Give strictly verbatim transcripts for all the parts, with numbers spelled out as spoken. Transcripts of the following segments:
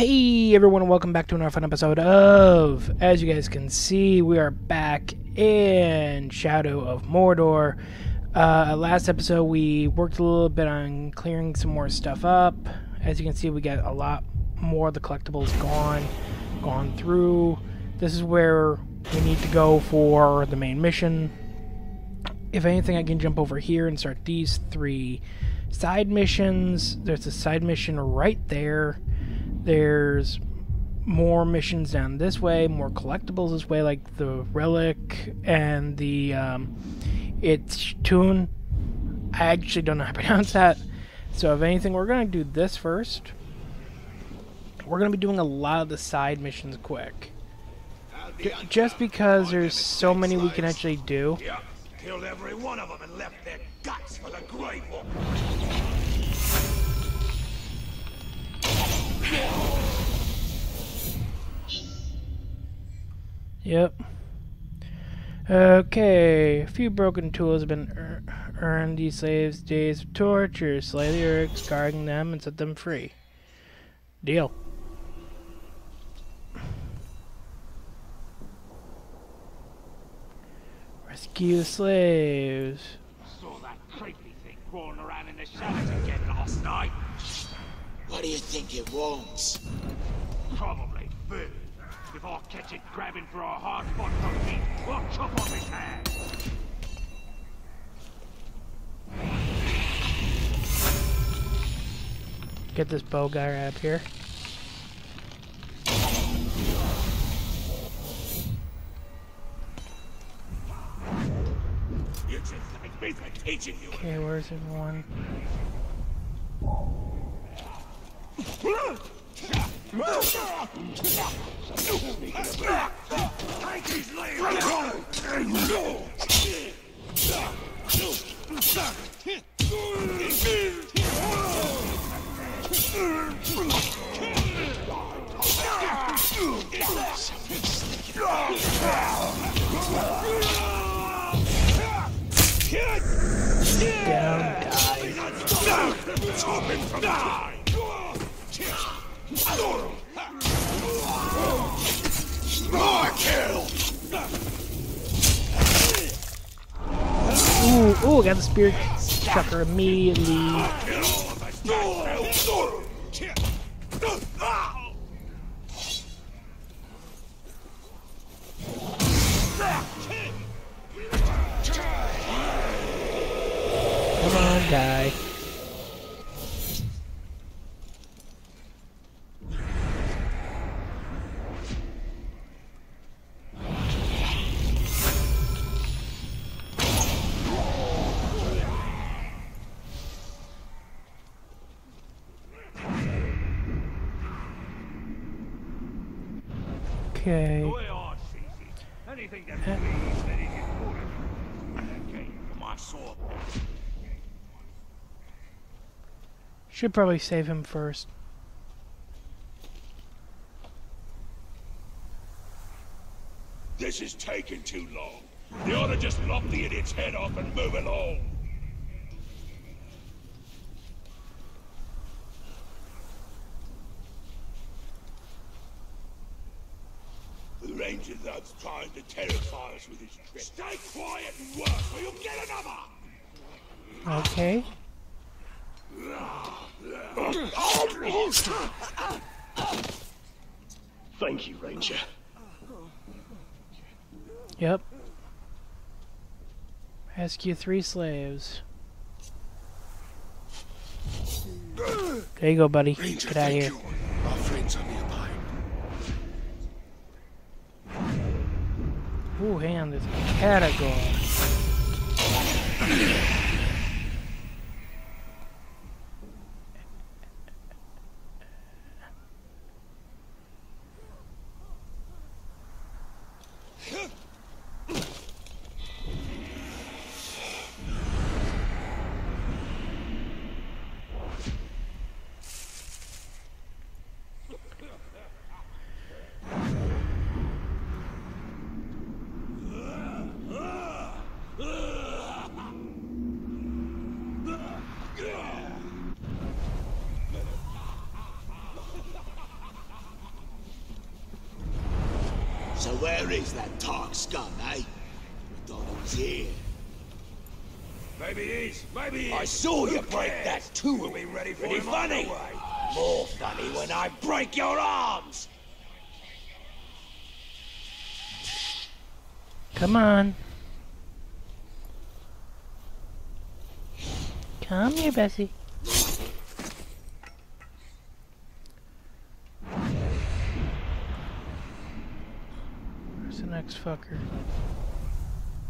Hey everyone, and welcome back to another fun episode of, as you guys can see, we are back in Shadow of Mordor. Uh, last episode we worked a little bit on clearing some more stuff up. As you can see, we got a lot more of the collectibles gone, gone through. This is where we need to go for the main mission. If anything, I can jump over here and start these three side missions. There's a side mission right there. There's more missions down this way, more collectibles this way, like the relic and the um, it's tune. I actually don't know how to pronounce that. So if anything, we're gonna do this first. We're gonna be doing a lot of the side missions quick, D just because there's so many we can actually do. Yeah. Killed every one of them and left their guts for the grave. Yep. Okay, a few broken tools have been er earned. These slaves' days of torture, slay the Uruks, guarding them, and set them free. Deal. Rescue the slaves. Saw that creepy thing crawling around in the shadows again last night. What do you think it wants? Probably food. If I catch it grabbing for a hard spot from me, we'll chop off his hand. Get this bow guy right up here. Okay, where's everyone? Down, guys. Ooh, ooh, got the spear chucker immediately. Come on, guy. Okay. Anything that please that is important. Okay, my sword. Should probably save him first. This is taking too long. They ought to just lop the idiot's head off and move along. Ranger thugs trying to terrify us with his trick. Stay quiet and work, or you'll get another. Okay. Thank you, Ranger. Yep. Rescue three slaves. There you go, buddy. Ranger, get out of here. Our friends are nearby. Ooh, hang on, this Caragor. raise that talk, scum, eh? With all those here. Maybe he's, maybe he's. I saw you break that tool. Be ready for Pretty funny. More funny when I break your arms. Come on. Come here, Bessie. Where's the next fucker?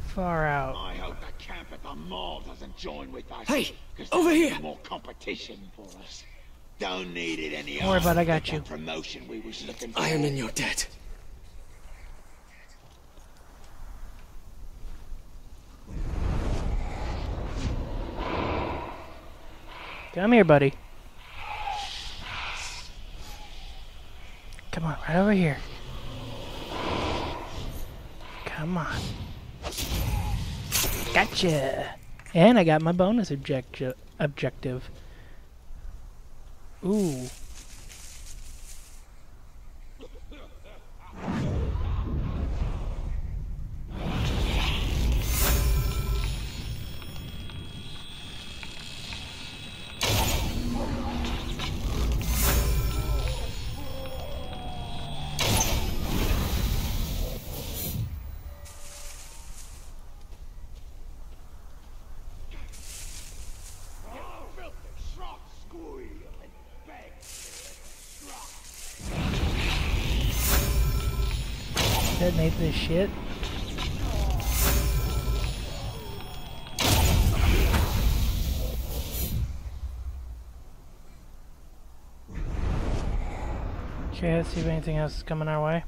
Far out. I hope the camp at the mall doesn't join with us. Hey, over here! More competition for us. Don't need it anymore. Don't worry about it, I got you. Promotion we was looking for. I am in your debt. Come here, buddy. Come on, right over here. Come on. Gotcha! And I got my bonus objecti- objective. Ooh. Detonate this shit. Okay, let's see if anything else is coming our way.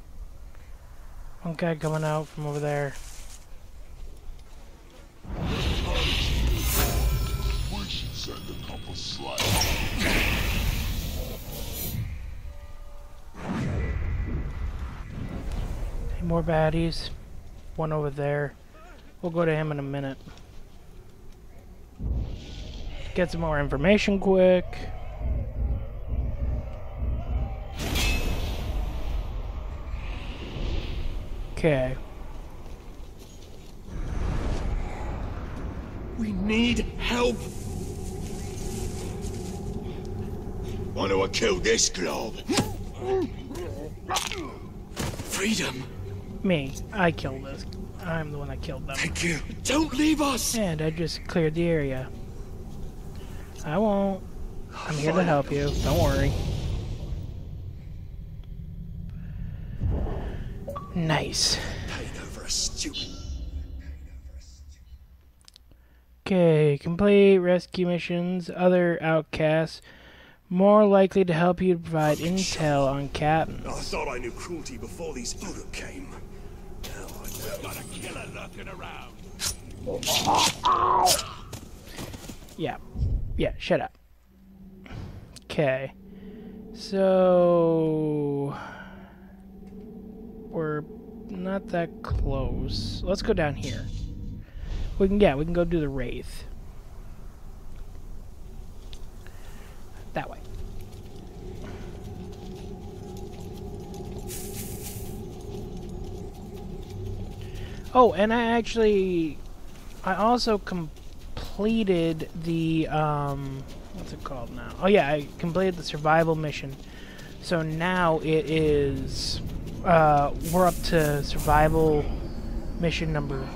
One guy coming out from over there. We should send a couple slides. More baddies. One over there. We'll go to him in a minute. Get some more information quick. Okay. We need help. Wanna to kill this globe? Freedom. Me. I killed this. I'm the one that killed them. Thank you. Don't leave us! And I just cleared the area. I won't. I'm here to help you. Don't worry. Nice. Okay. Complete rescue missions. Other outcasts. More likely to help you provide intel on captains. I thought I knew cruelty before these Uruk came. Got a killer lurking around. Yeah. Yeah, shut up. Okay. So we're not that close. Let's go down here. We can yeah, we can go do the Wraith. That way. Oh, and I actually, I also completed the, um, what's it called now? Oh yeah, I completed the survival mission. So now it is, uh, we're up to survival mission number.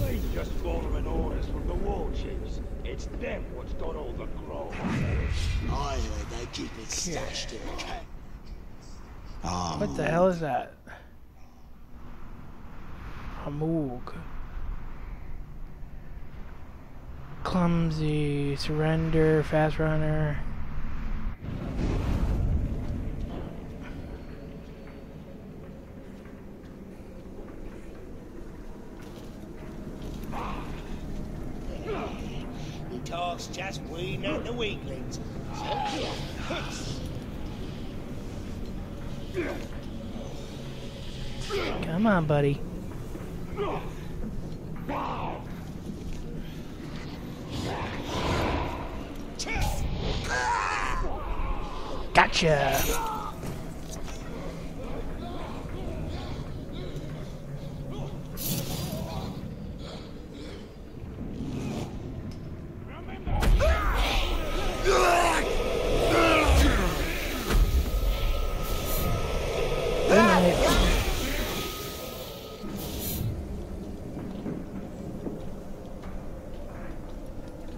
They just following orders from the war chiefs. It's them what's got all the grog. I heard they keep it stashed in the camp. Um, what the hell is that? Hamug. Clumsy, surrender, fast runner. He talks just weeding out the weaklings. Come on, buddy. Gotcha.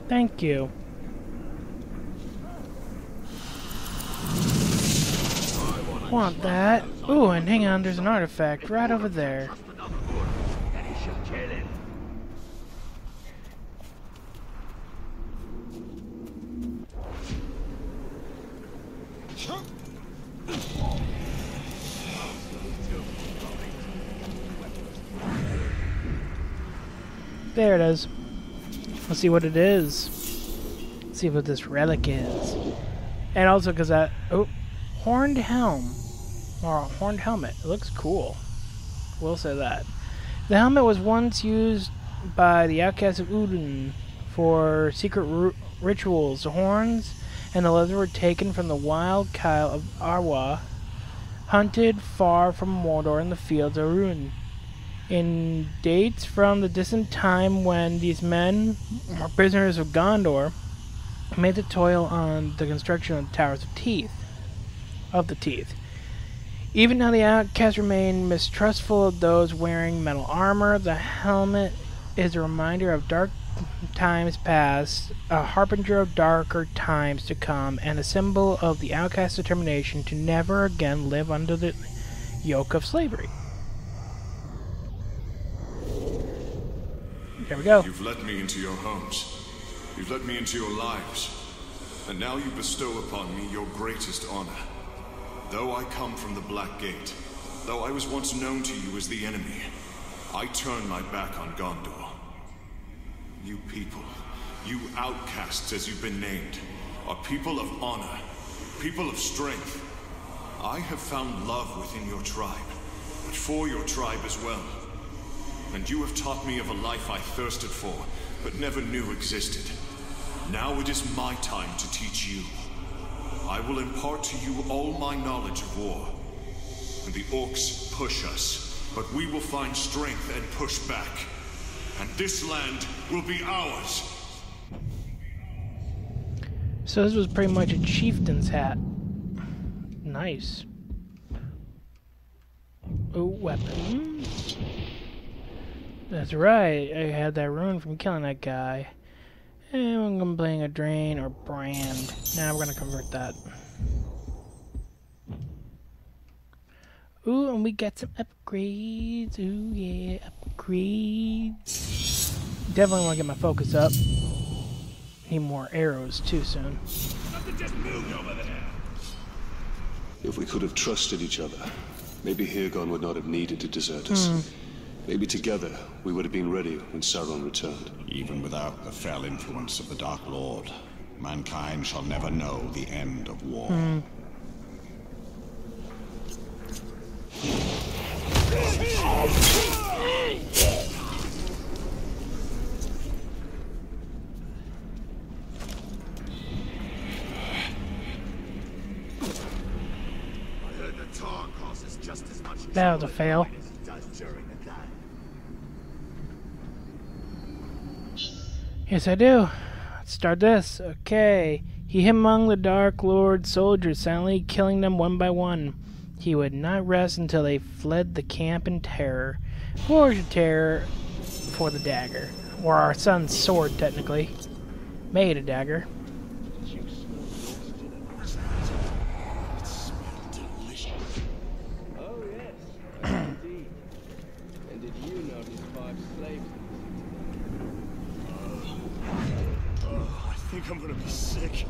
Thank you. Want that. Ooh, and hang on, there's an artifact right over there. There it is. Let's see what it is. Let's see what this relic is. And also because I... Oh, horned helm. Or a horned helmet. It looks cool. We'll say that. The helmet was once used by the outcasts of Udun for secret rituals. The horns and the leather were taken from the wild Kyle of Arwa, hunted far from Mordor in the fields of Ruin. In dates from the distant time when these men, or prisoners of Gondor, made the toil on the construction of the Towers of Teeth. Of the Teeth. Even now, the outcasts remain mistrustful of those wearing metal armor. The helmet is a reminder of dark times past, a harbinger of darker times to come, and a symbol of the outcast's determination to never again live under the yoke of slavery. There we go. You've let me into your homes. You've let me into your lives. And now you bestow upon me your greatest honor. Though I come from the Black Gate, though I was once known to you as the enemy, I turn my back on Gondor. You people, you outcasts as you've been named, are people of honor, people of strength. I have found love within your tribe, but for your tribe as well. And you have taught me of a life I thirsted for, but never knew existed. Now it is my time to teach you. I will impart to you all my knowledge of war. And the orcs push us, but we will find strength and push back. And this land will be ours. So this was pretty much a chieftain's hat. Nice. Ooh, weapon. That's right, I had that rune from killing that guy. And I'm playing a drain or brand. Now nah, we're gonna convert that. Ooh, and we got some upgrades. Ooh, yeah, upgrades. Definitely wanna get my focus up. Need more arrows too soon. Something just moved over there. If we could have trusted each other, maybe Hirgon would not have needed to desert us. Mm. Maybe together we would have been ready when Sauron returned. Even without the fell influence of the Dark Lord, mankind shall never know the end of war. Mm. I heard the tar causes just as much trouble. That was a fail. Yes, I do. Let's start this. Okay. He hid among the Dark Lord's soldiers, silently killing them one by one. He would not rest until they fled the camp in terror. Forge of terror for the dagger. Or our son's sword, technically. Made a dagger. I'm gonna be sick.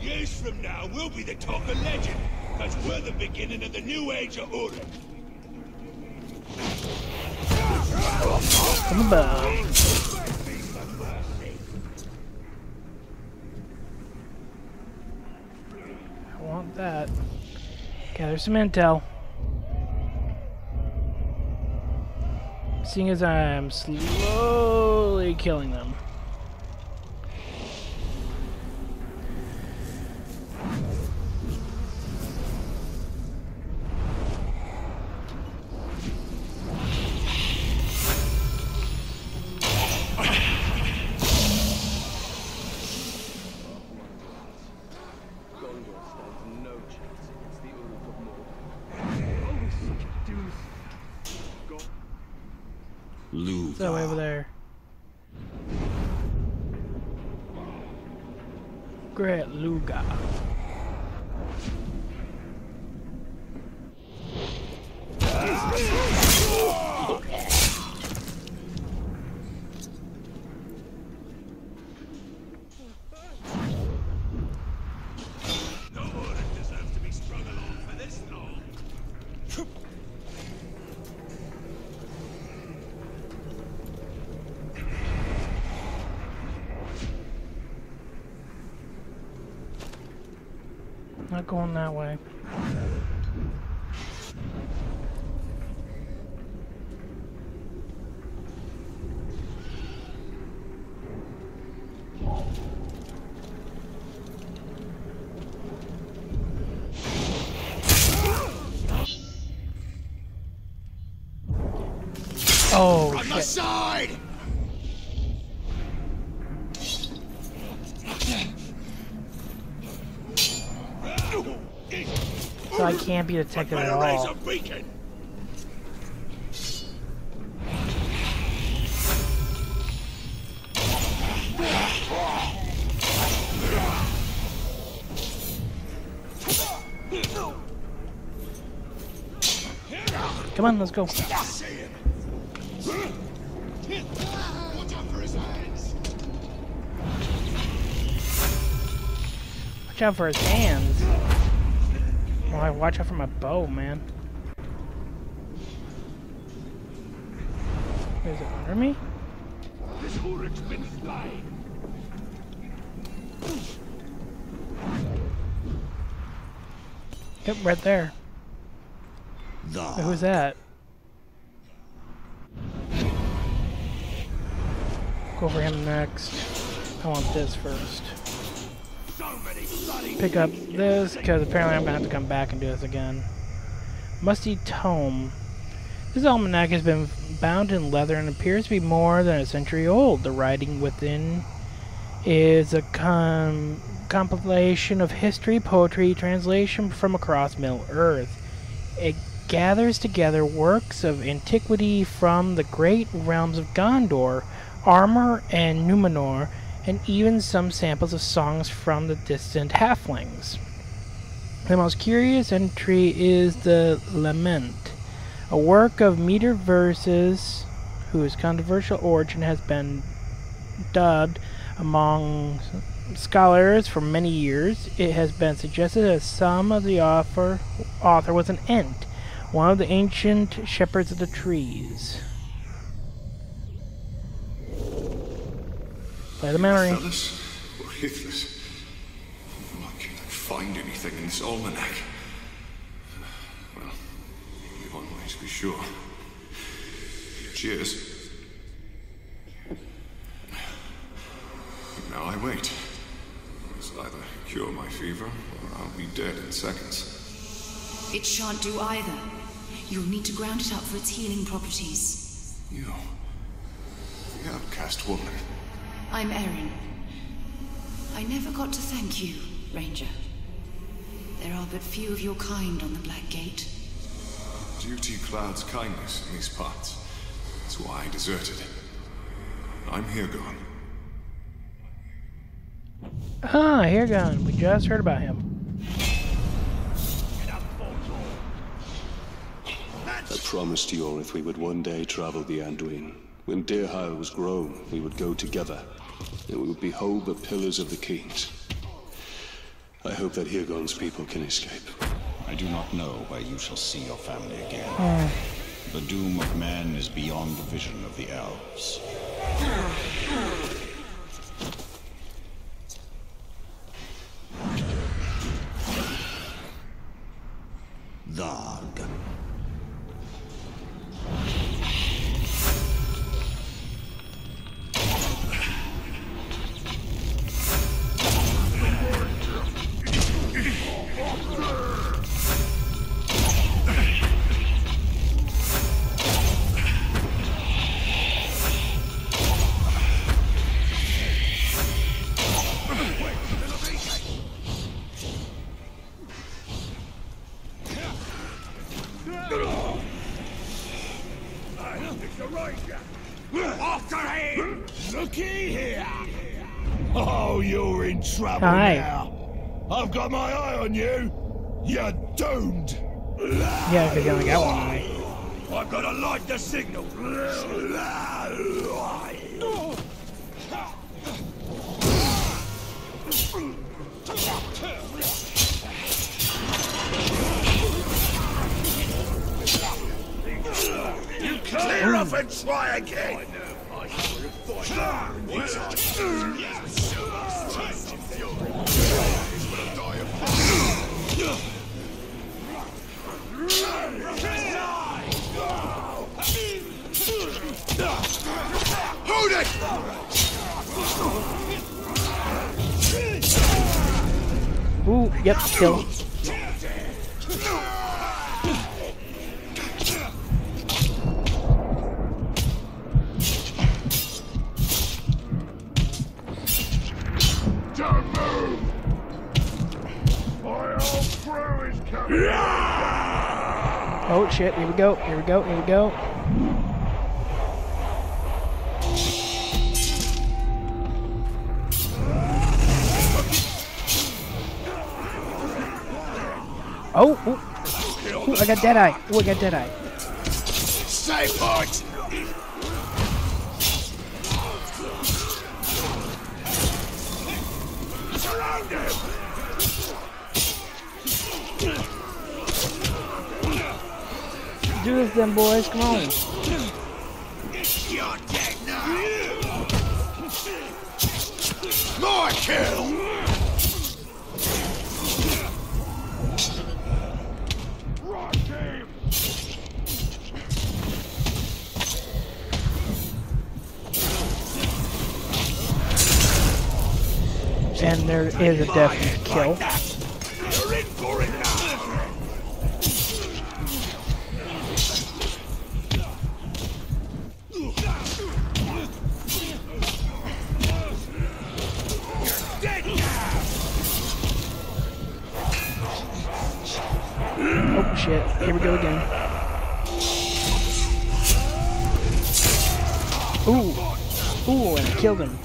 Years from now, we'll be the talk of legend, as we're the beginning of the new age of Uruk. Come about. I want that. Gather some intel. seeing as I'm slowly killing them. Not going that way. Oh, on the side. So I can't be detected at all. Come on, let's go. Watch out for his hands. Why, oh, watch out for my bow, man. Is it under me? This Uruk's been flying. Yep, right there. The... Who's that? Go for him next. I want this first. Pick up this, because apparently I'm going to have to come back and do this again. Musty Tome. This almanac has been bound in leather and appears to be more than a century old. The writing within is a com compilation of history, poetry, translation from across Middle Earth. It gathers together works of antiquity from the great realms of Gondor, Arnor, and Numenor, and even some samples of songs from the distant halflings. The most curious entry is the Lament, a work of meter verses whose controversial origin has been dubbed among scholars for many years. It has been suggested that some of the author, author was an Ent, one of the ancient shepherds of the trees. Play the memory. Thallus or Hithless. I'm not sure I find anything in this almanac. Well, only one way to be sure. Cheers. Now I wait. This will either cure my fever, or I'll be dead in seconds. It shan't do either. You'll need to ground it up for its healing properties. You, the outcast woman. I'm Erin. I never got to thank you, Ranger. There are but few of your kind on the Black Gate. Duty clouds kindness in these parts. That's why I deserted. I'm Hirgon. Ah, Hirgon. We just heard about him. I promised to your Earth we would one day travel the Anduin. When Dírhael was grown, we would go together, and we would behold the pillars of the kings. I hope that Hirgon's people can escape. I do not know where you shall see your family again. Mm. The doom of man is beyond the vision of the elves. Darg. the key here. Oh, you're in trouble Hi. now. I've got my eye on you. You're doomed. Yeah, they're going out. I've got to light the signal. You clear off and try again. Hold it! Ooh, yep, kill. Oh shit, here we go, here we go, here we go. Oh, ooh. Ooh, I got Deadeye. Oh, I got Deadeye. Stay put! Surround him! Do this then, boys. Come on. It's your deck now! More kill! And there is a definite kill. You're in for it now. Oh shit, here we go again. Ooh, ooh, and killed him.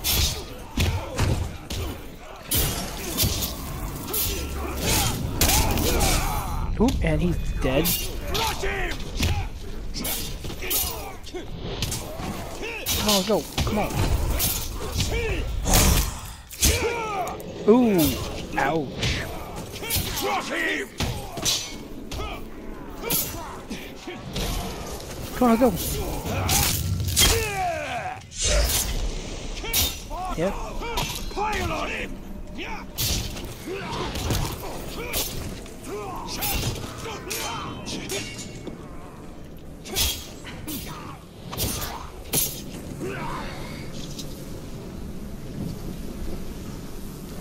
Oop, and he's dead. Come on, go, come on. Ooh, ouch. Come on, go. Yep. Pile on him.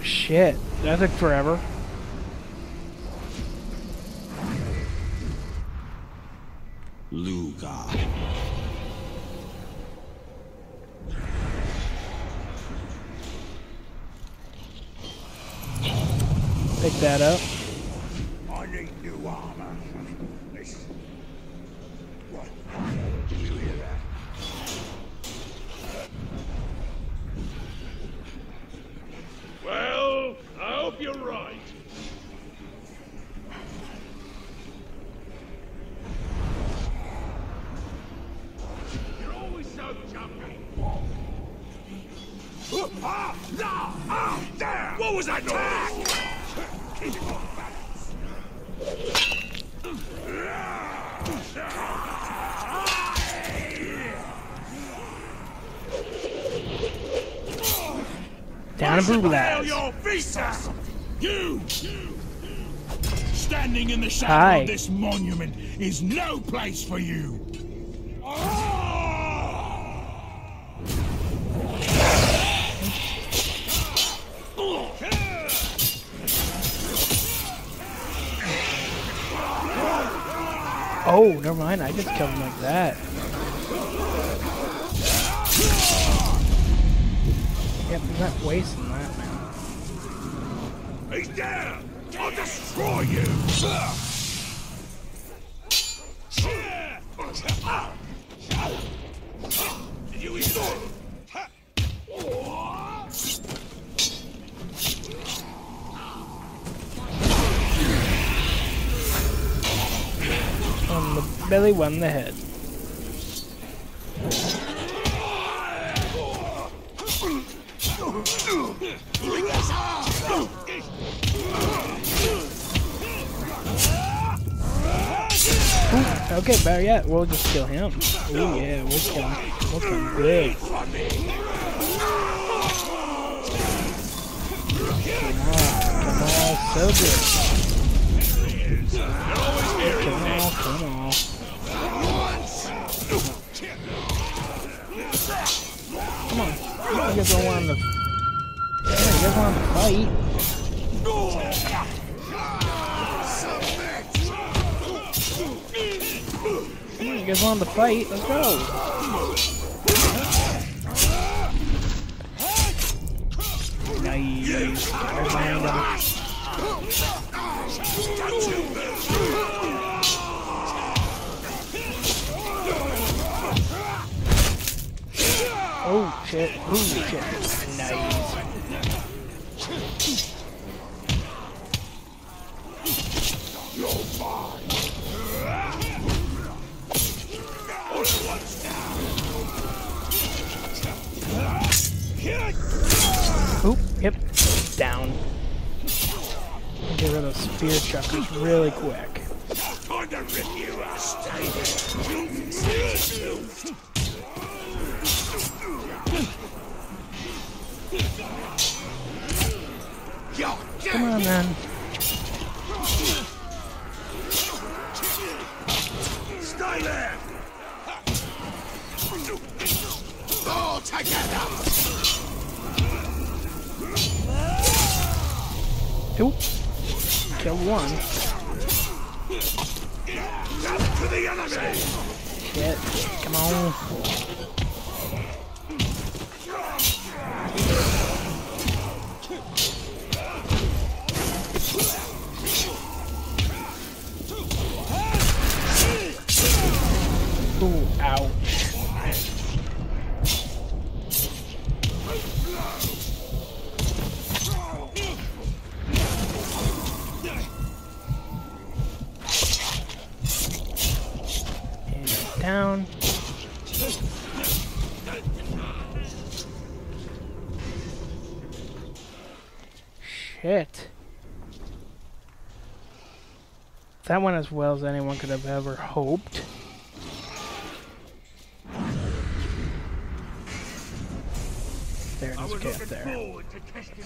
Shit, that took forever. Luga. Pick that up. I need new armor. Listen. What? Did you hear that? Well, I hope you're right. You're always so jumpy. Ah, ah, ah, damn! What was that noise? Keep it off balance. Down and brutal ass. You, you, standing in the shadow Hi. of this monument is no place for you. Oh, never mind. I just killed him like that. Yep, he's not wasting that, man. He's down! I'll destroy you! Did you eat it? barely won the hit. Ooh, okay, better yet, we'll just kill him. Ooh, yeah, we'll kill him. We'll kill him good. Come on, come on, so good. Come on, come on. Come on. You guys don't want him to... Yeah, you guys want him to fight. Come on, you guys want him to fight. Let's go. Nice. Nice. Oh shit, oh shit, nice. Oop, yep, down. Get rid of those spear chuckers really quick. Come on, man. Stay there. All together. Oop. Kill one. That's to the enemy. Shit. Come on. Ooh, ouch. And down. Shit. That went as well as anyone could have ever hoped. There, let's get up there.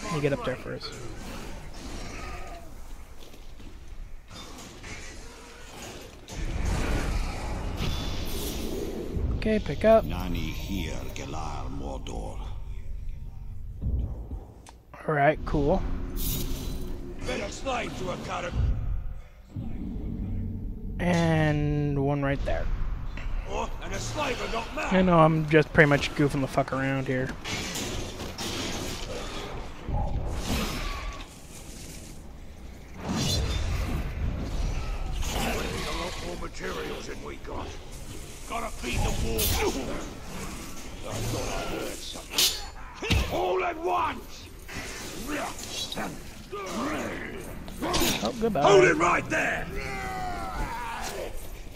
Let me get up there first. Okay, pick up. Nani here, Gelar Mordor. Alright, cool. Better slide to a carab. And one right there. Oh, and a slider got mad. I know, I'm just pretty much goofing the fuck around here. Materials that we got. Gotta feed the wolves. I thought I heard something. All at once. Oh, goodbye. Hold it right there.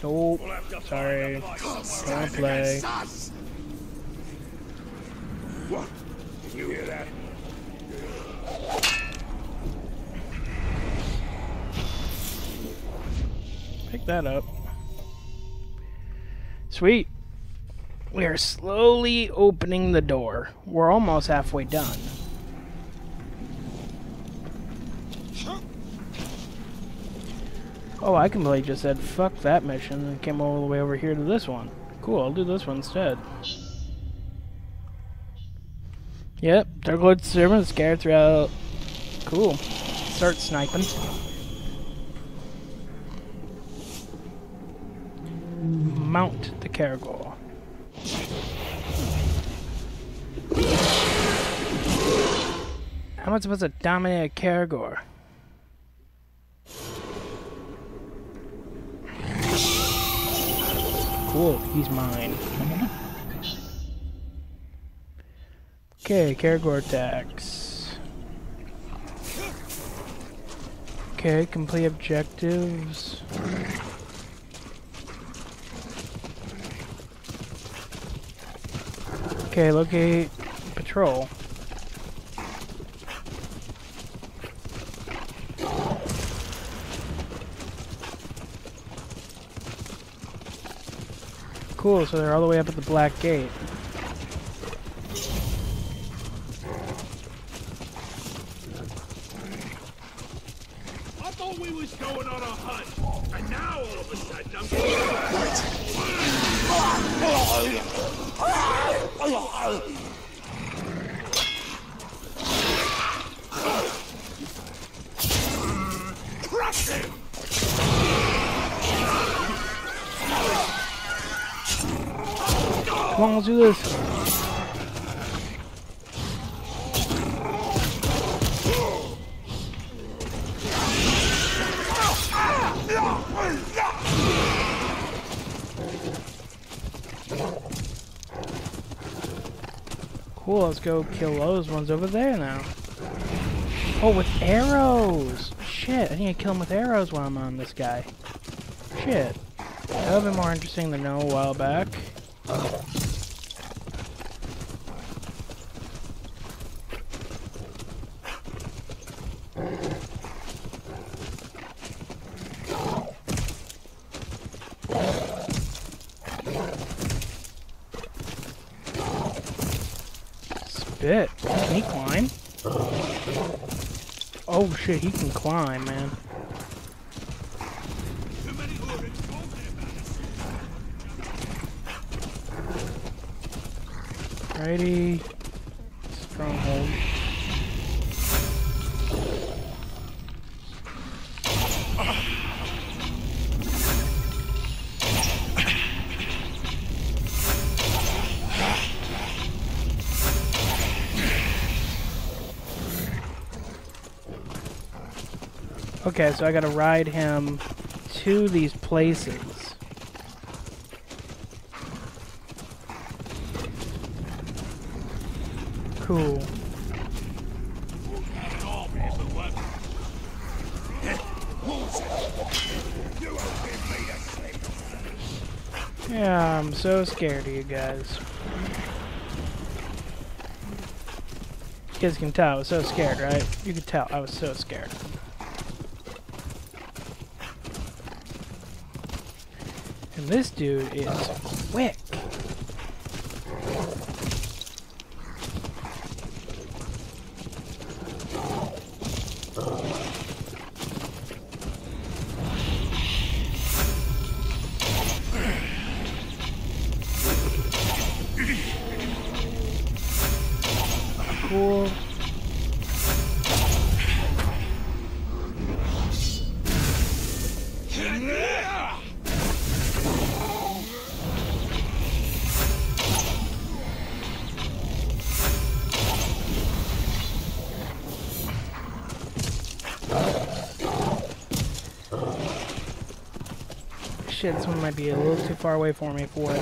Oh, sorry. Can't play. What? Did you hear that? Pick that up. Sweet. We are slowly opening the door. We're almost halfway done. Oh, I completely just said fuck that mission and came all the way over here to this one. Cool, I'll do this one instead. Yep, Dark Lord's servants scattered throughout. Cool. Start sniping. Mount the Caragor. How am I supposed to dominate a Caragor? Cool, he's mine. Okay, Caragor attacks. Okay, complete objectives. Okay, locate patrol. Cool, so they're all the way up at the Black Gate. Come on, let's do this. Cool, let's go kill those ones over there now. Oh, with arrows! Shit, I need to kill him with arrows while I'm on this guy. Shit. That would be more interesting than no a while back. Bit. Can he climb? Oh shit, he can climb, man. Righty. Stronghold. Okay, so I gotta ride him to these places. Cool. Yeah, I'm so scared of you guys. You guys can tell I was so scared, right? You could tell I was so scared. This dude is quick. Cool. Shit, this one might be a little too far away for me for it.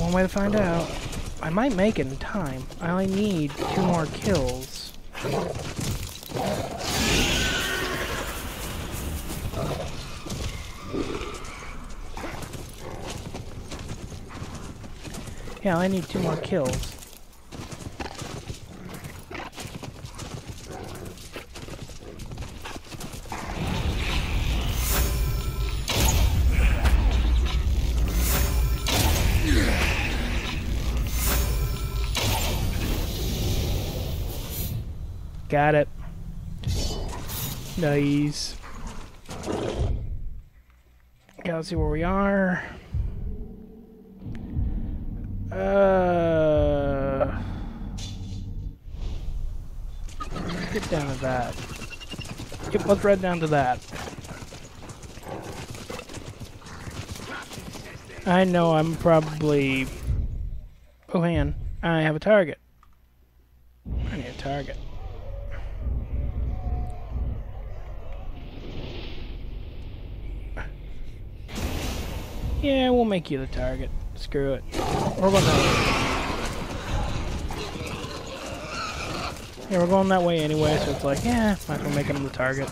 One way to find out. I might make it in time. I only need two more kills. Yeah, I need two more kills. Got it. Nice. Okay, let's see where we are. Uh, let's get down to that. Yep, let's ride down to that. I know I'm probably... Oh, hang on. I have a target. I need a target. Yeah, we'll make you the target. Screw it. We're going that way. Yeah, we're going that way anyway, so it's like, yeah, might as well make him the target.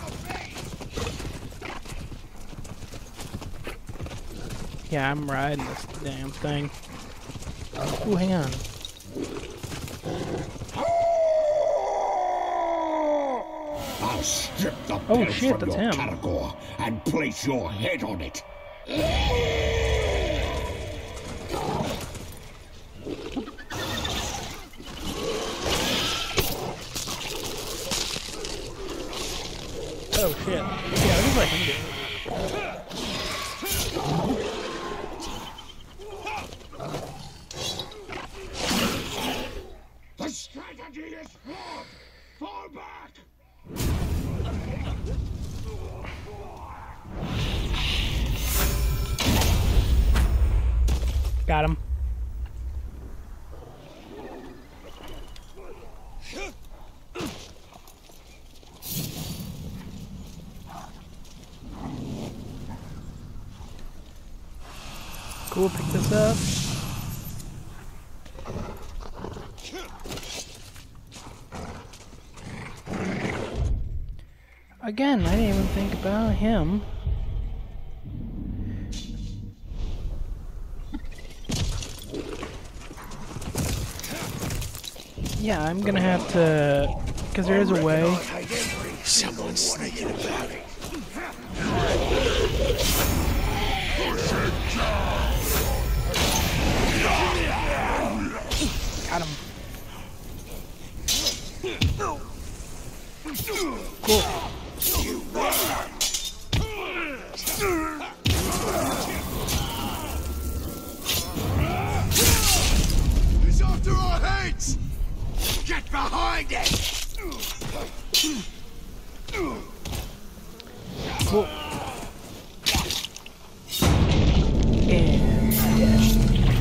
Yeah, I'm riding this damn thing. Ooh, hang on. I'll strip the oh, shit, from that's your him. Caragor and place your head on it. Oh shit. Yeah, it looks like him doing it. Got him. Cool, pick this up. Again, I didn't even think about him. Yeah, I'm gonna have to, because there is a way. Someone's sneaking about it. Got him. Cool. He's after our heads. Get behind it! Cool. And yeah.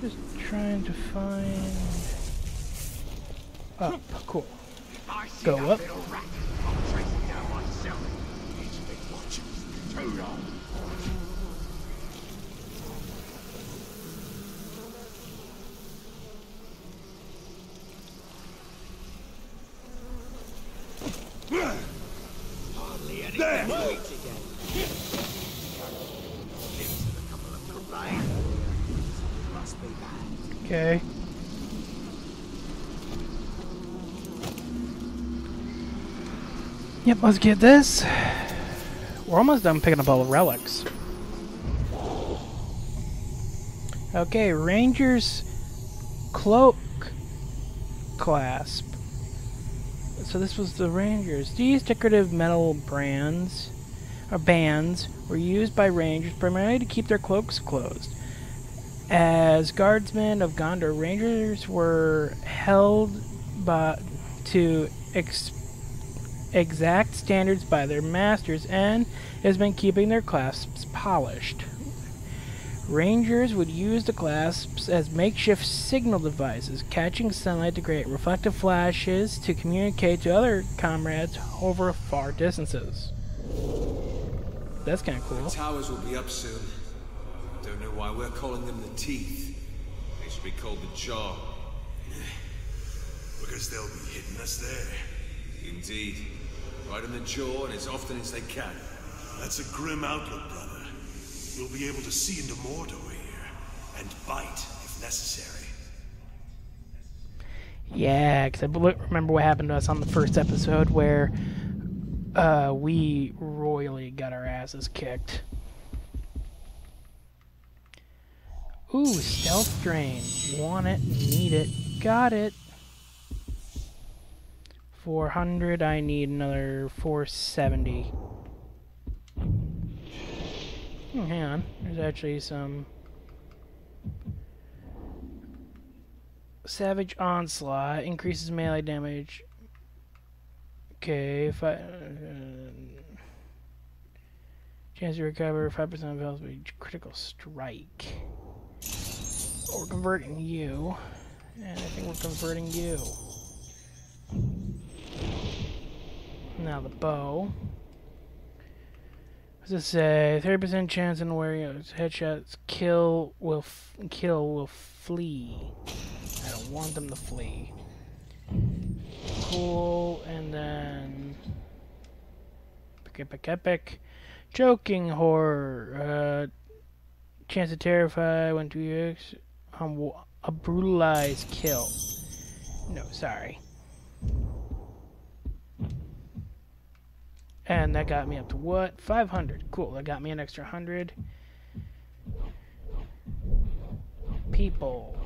Just trying to find up. Cool. Go up. Okay. Yep, let's get this. We're almost done picking up all the relics. Okay, Ranger's Cloak Clasp. So this was the Rangers. These decorative metal brands or bands were used by Rangers primarily to keep their cloaks closed. As guardsmen of Gondor, Rangers were held by, to ex exact standards by their masters and has been keeping their clasps polished. Rangers would use the clasps as makeshift signal devices, catching sunlight to create reflective flashes to communicate to other comrades over far distances. That's kind of cool. The towers will be up soon. Don't know why we're calling them the teeth. They should be called the jaw. Because they'll be hitting us there. Indeed. Right in the jaw and as often as they can. That's a grim outlook, brother. We'll be able to see into Mordor here. And bite, if necessary. Yeah, because I remember what happened to us on the first episode where uh, we royally got our asses kicked. Ooh, stealth drain. Want it, need it, got it. four hundred, I need another four seventy. Oh, hang on, there's actually some... Savage Onslaught, increases melee damage. Okay, if I... Uh, chance to recover, five percent of health, critical strike. We're converting you, and I think we're converting you. Now the bow. What does it say? thirty percent chance in wearing headshots. Kill will f kill will flee. I don't want them to flee. Cool, and then epic, epic. Joking horror. Uh, chance to terrify when two Urks. Um, a brutalized kill. No, sorry. And that got me up to what? five hundred. Cool, that got me an extra one hundred. People.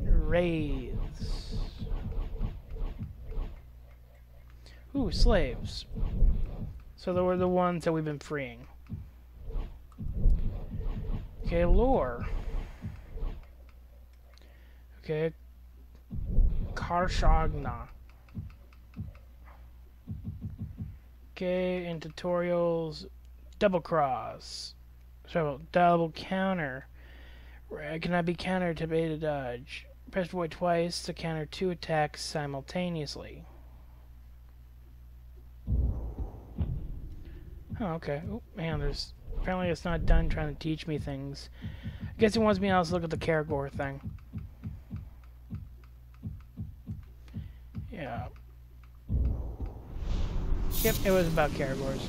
Wraiths. Ooh, slaves. So they were the ones that we've been freeing. Okay, lore. Okay. Karshagna. Okay, and tutorials. Double cross. So, double counter. Cannot be countered to bait a dodge. Press void twice to counter two attacks simultaneously. Oh, okay. Oh, man, there's... Apparently it's not done trying to teach me things. I guess it wants me to look at the Caragor thing. Yeah. Yep, it was about Caragors.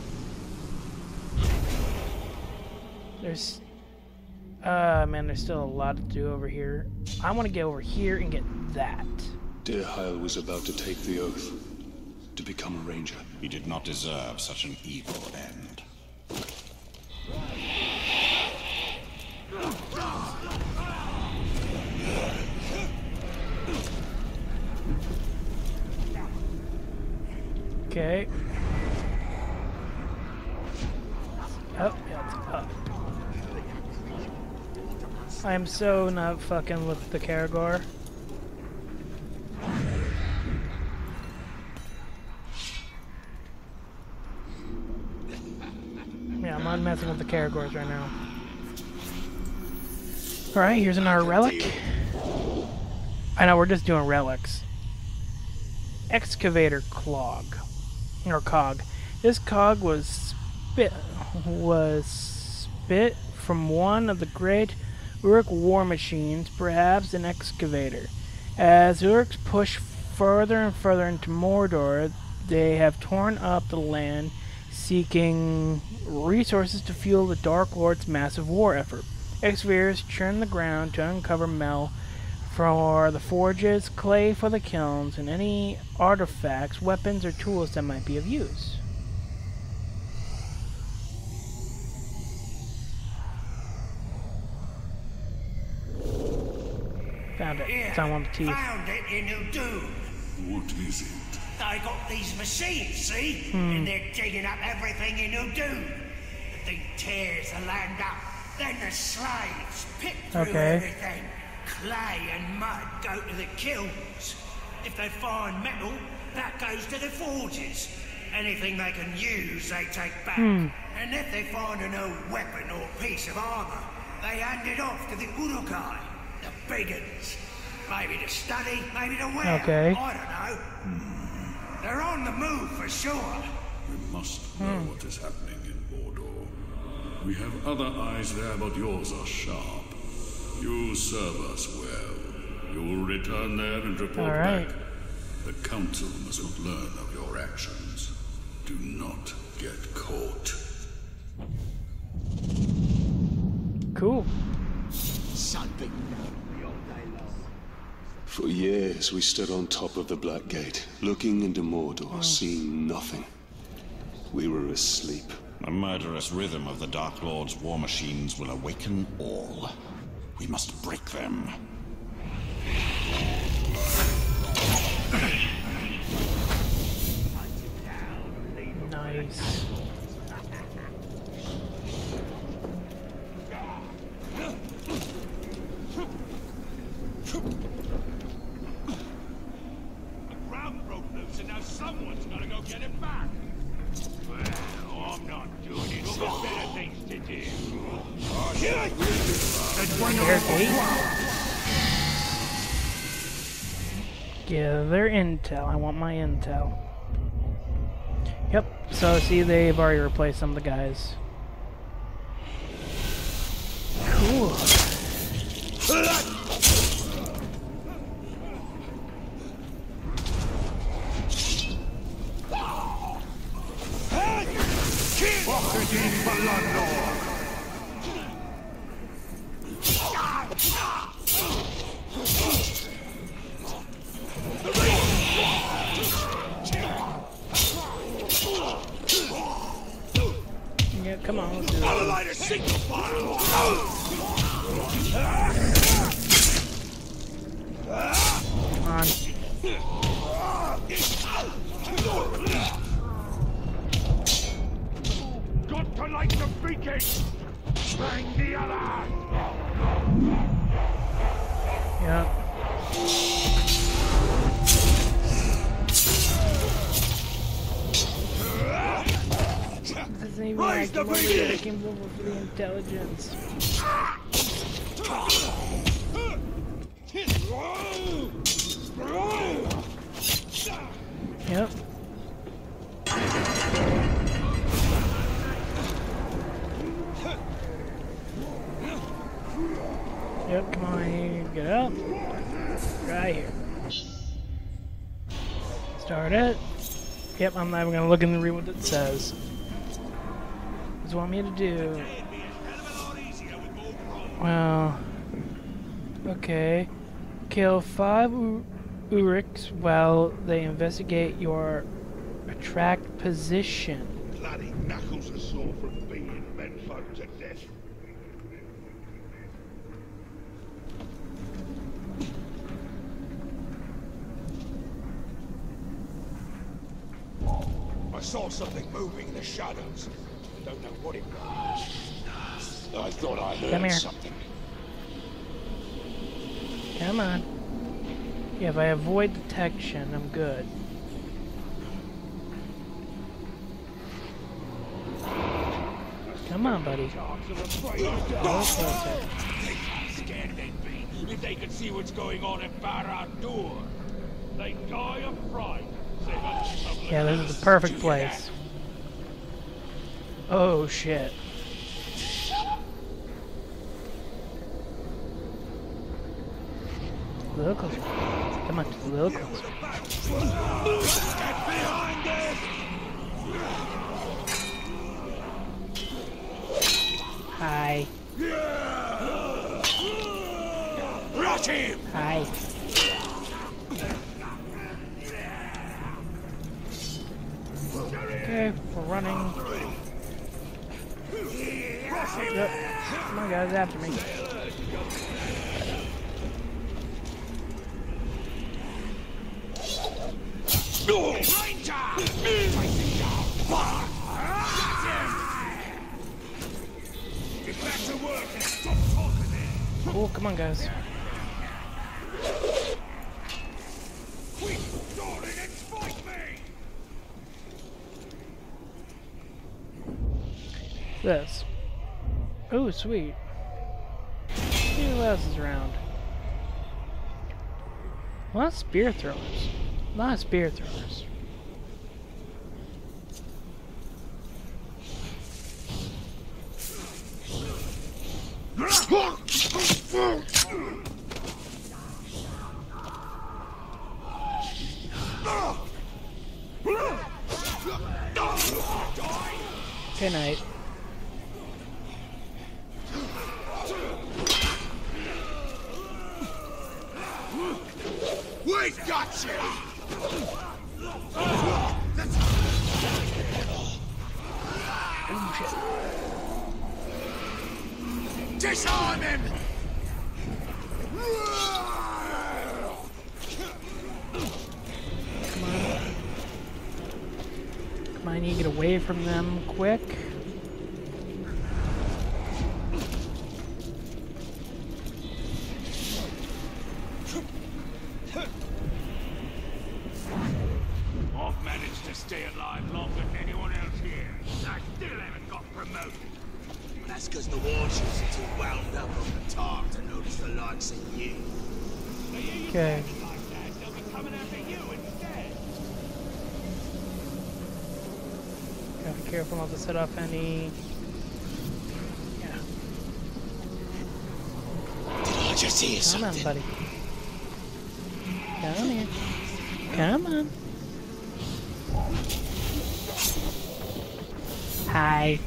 There's... Uh, man, there's still a lot to do over here. I want to get over here and get that. Dírhael was about to take the oath. To become a ranger. He did not deserve such an evil end. Okay. Oh, it's up. I am so not fucking with the Caragor. I'm messing with the Caragors right now. Alright, here's another relic. I know, we're just doing relics. Excavator clog. Or cog. This cog was spit, was spit from one of the great Uruk war machines, perhaps an excavator. As Uruks push further and further into Mordor, they have torn up the land, seeking resources to fuel the Dark Lord's massive war effort. Excavators churn the ground to uncover metal for the forges, clay for the kilns, and any artifacts, weapons, or tools that might be of use. Found it. It's on one of the teeth. Found it in Udun. What is it? I got these machines, see? Hmm. And they're digging up everything in Udun. The thing tears the land up. Then the slaves pick through okay. everything. Clay and mud go to the kilns. If they find metal, that goes to the forges. Anything they can use, they take back. Hmm. And if they find an old weapon or piece of armor, they hand it off to the Uruk-hai, the big uns. Maybe to study, maybe to wear. Okay. I don't know. Hmm. They're on the move for sure. We must know hmm. what is happening in Mordor. We have other eyes there, but yours are sharp. You serve us well. You'll return there and report right. back. The council must not learn of your actions. Do not get caught. Cool. Something. For years, we stood on top of the Black Gate, looking into Mordor, oh. seeing nothing. We were asleep. The murderous rhythm of the Dark Lord's war machines will awaken all. We must break them. Nice. Someone's gotta go get it back. Well, I'm not doing it. We've got better things to do. Gather intel. I want my intel. Yep. So see, they've already replaced some of the guys. Cool. atrocity for London. Yeah, come on, let's do it. I'll light a signal fire. Come on. Got to light the beacon! Bang the alarm! Yep. Doesn't even Rise like the beacon! For the intelligence. Yep. Yep, come on here, get up. Right here. Start it. Yep, I'm not even gonna look in the read what it says. What do you want me to do? Well, okay. Kill five Uruks while they investigate your attract position. Bloody knuckles are sore from being menfolk to death. I saw something moving in the shadows. I don't know what it was. I thought I heard something. Come on. Yeah, if I avoid detection, I'm good. Come on, buddy. Oh, scared they'd be if they could see what's going on at Barad-dûr. They die of fright. Yeah, this is the perfect place. Oh shit. A little closer. Come on, a little closer. Hi. Rush him! Hi. Okay, we're running. Yep. My guy's after me. Oh, come on, guys. This. Oh, sweet. See who else is around. A lot of spear throwers. A lot of spear throwers. Good night. We got you! Oh, shit. Disarm him! Come on. Come on, you get away from them quick. Okay. Gotta be careful not to set off any. Yeah. I just see something. Come on, buddy. Come here. Come on. Uruk-hai.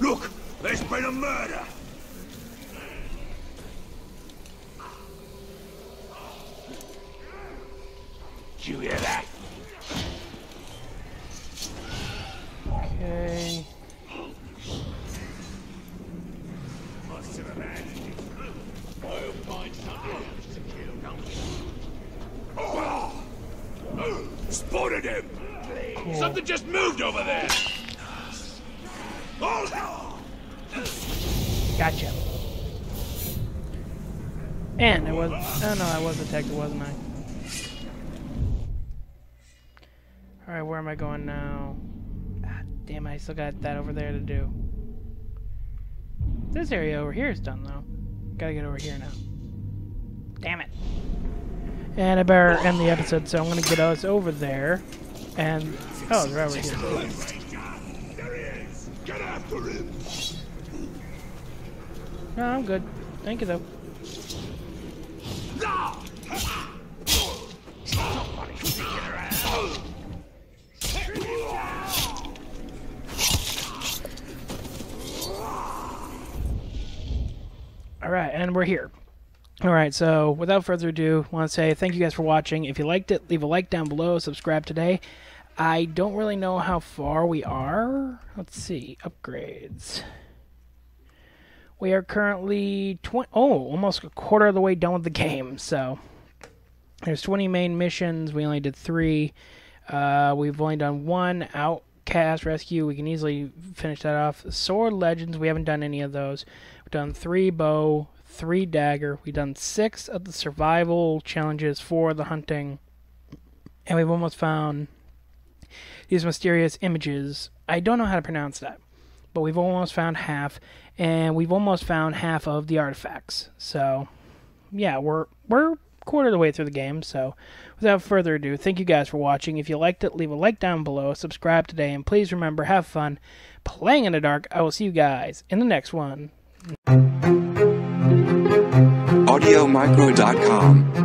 Look, there's been a murder. Did you hear that? Okay. I'll find something else to kill. Spotted him! Cool. Something just moved over there! Gotcha. And I was... Oh no, I was attacked, wasn't I? Alright, where am I going now? Ah, damn, I still got that over there to do. This area over here is done, though. Gotta get over here now. Damn it. And I better end the episode, so I'm gonna get us over there. And... Oh, it's right over here. There he is. Get after him. No, I'm good. Thank you, though. Alright, and we're here. Alright, so without further ado, I want to say thank you guys for watching. If you liked it, leave a like down below, subscribe today. I don't really know how far we are. Let's see, upgrades. We are currently twenty oh, almost a quarter of the way done with the game, so there's twenty main missions, we only did three. Uh, we've only done one out. Cast rescue, we can easily finish that off. Sword legends, we haven't done any of those. We've done three bow, three dagger. We've done six of the survival challenges, four of the hunting, and we've almost found these mysterious images. I don't know how to pronounce that, but we've almost found half, and we've almost found half of the artifacts. So, yeah, we're we're. quarter of the way through the game. So without further ado, thank you guys for watching. If you liked it, leave a like down below, subscribe today, and please remember, have fun playing in the dark. I will see you guys in the next one. audio micro dot com